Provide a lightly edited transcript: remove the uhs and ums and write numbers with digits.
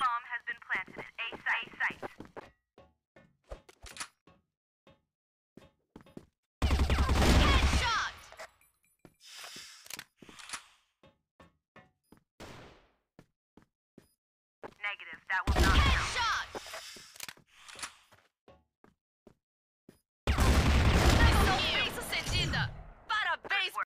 Bomb has been planted at A site. Negative, that will not.